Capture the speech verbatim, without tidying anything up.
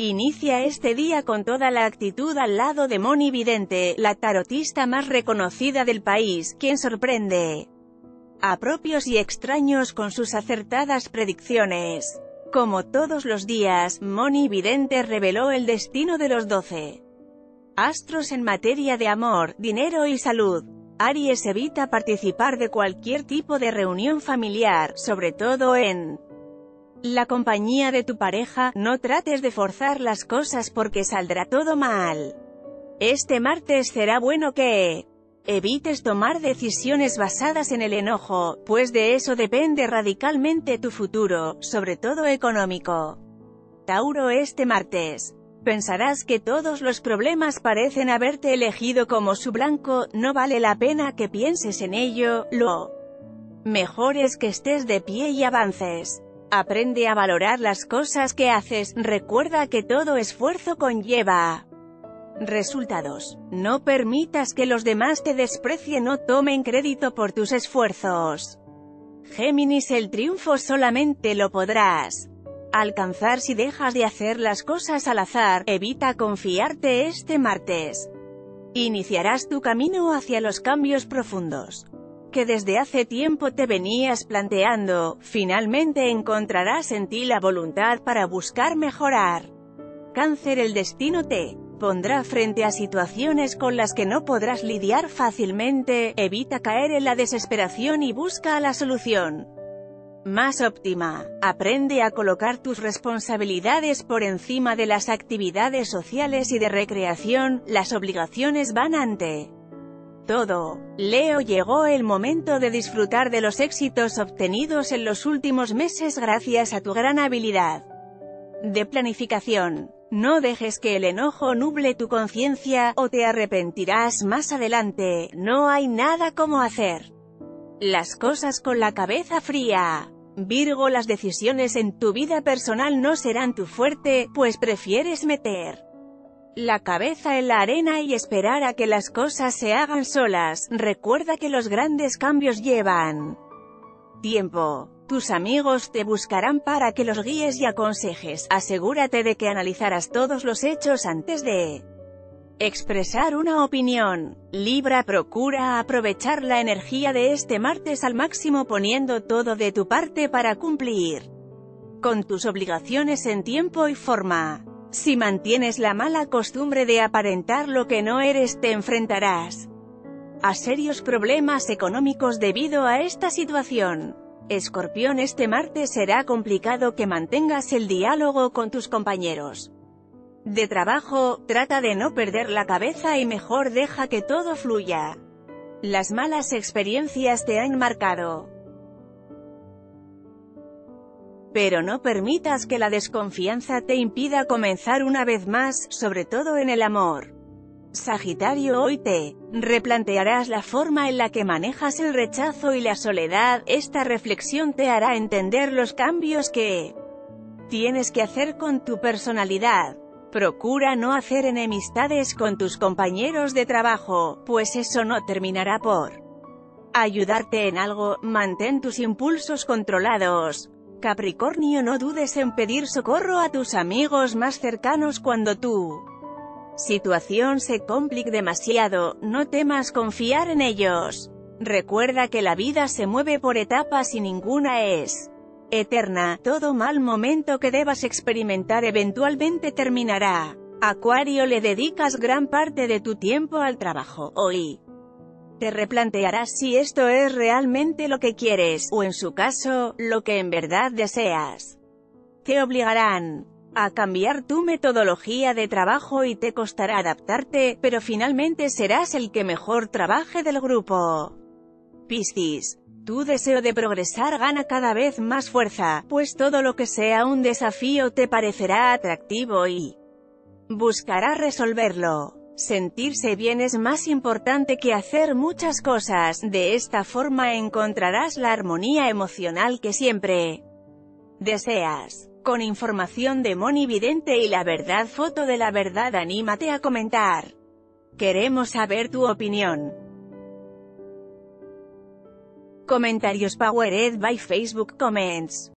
Inicia este día con toda la actitud al lado de Mhoni Vidente, la tarotista más reconocida del país, quien sorprende a propios y extraños con sus acertadas predicciones. Como todos los días, Mhoni Vidente reveló el destino de los doce astros en materia de amor, dinero y salud. Aries evita participar de cualquier tipo de reunión familiar, sobre todo en la compañía de tu pareja. No trates de forzar las cosas porque saldrá todo mal. Este martes será bueno que evites tomar decisiones basadas en el enojo, pues de eso depende radicalmente tu futuro, sobre todo económico. Tauro, este martes pensarás que todos los problemas parecen haberte elegido como su blanco. No vale la pena que pienses en ello, lo mejor es que estés de pie y avances. Aprende a valorar las cosas que haces, recuerda que todo esfuerzo conlleva resultados. No permitas que los demás te desprecien o tomen crédito por tus esfuerzos. Géminis, el triunfo solamente lo podrás alcanzar si dejas de hacer las cosas al azar. Evita confiarte este martes. Iniciarás tu camino hacia los cambios profundos que desde hace tiempo te venías planteando. Finalmente encontrarás en ti la voluntad para buscar mejorar. Cáncer, el destino te pondrá frente a situaciones con las que no podrás lidiar fácilmente. Evita caer en la desesperación y busca la solución más óptima. Aprende a colocar tus responsabilidades por encima de las actividades sociales y de recreación, las obligaciones van ante todo. Leo, llegó el momento de disfrutar de los éxitos obtenidos en los últimos meses gracias a tu gran habilidad de planificación. No dejes que el enojo nuble tu conciencia, o te arrepentirás más adelante. No hay nada como hacer las cosas con la cabeza fría. Virgo, las decisiones en tu vida personal no serán tu fuerte, pues prefieres meter la cabeza en la arena y esperar a que las cosas se hagan solas. Recuerda que los grandes cambios llevan tiempo. Tus amigos te buscarán para que los guíes y aconsejes. Asegúrate de que analizarás todos los hechos antes de expresar una opinión. Libra, procura aprovechar la energía de este martes al máximo poniendo todo de tu parte para cumplir con tus obligaciones en tiempo y forma. Si mantienes la mala costumbre de aparentar lo que no eres, te enfrentarás a serios problemas económicos debido a esta situación. Escorpión, este martes será complicado que mantengas el diálogo con tus compañeros de trabajo. Trata de no perder la cabeza y mejor deja que todo fluya. Las malas experiencias te han marcado, pero no permitas que la desconfianza te impida comenzar una vez más, sobre todo en el amor. Sagitario, hoy te replantearás la forma en la que manejas el rechazo y la soledad. Esta reflexión te hará entender los cambios que tienes que hacer con tu personalidad. Procura no hacer enemistades con tus compañeros de trabajo, pues eso no terminará por ayudarte en algo. Mantén tus impulsos controlados. Capricornio, no dudes en pedir socorro a tus amigos más cercanos cuando tu situación se complique demasiado. No temas confiar en ellos. Recuerda que la vida se mueve por etapas y ninguna es eterna. Todo mal momento que debas experimentar eventualmente terminará. Acuario, le dedicas gran parte de tu tiempo al trabajo. Hoy te replantearás si esto es realmente lo que quieres, o en su caso, lo que en verdad deseas. Te obligarán a cambiar tu metodología de trabajo y te costará adaptarte, pero finalmente serás el que mejor trabaje del grupo. Piscis, tu deseo de progresar gana cada vez más fuerza, pues todo lo que sea un desafío te parecerá atractivo y buscarás resolverlo. Sentirse bien es más importante que hacer muchas cosas. De esta forma encontrarás la armonía emocional que siempre deseas. Con información de Mhoni Vidente y la verdad, foto de la verdad, anímate a comentar. Queremos saber tu opinión. Comentarios powered by Facebook Comments.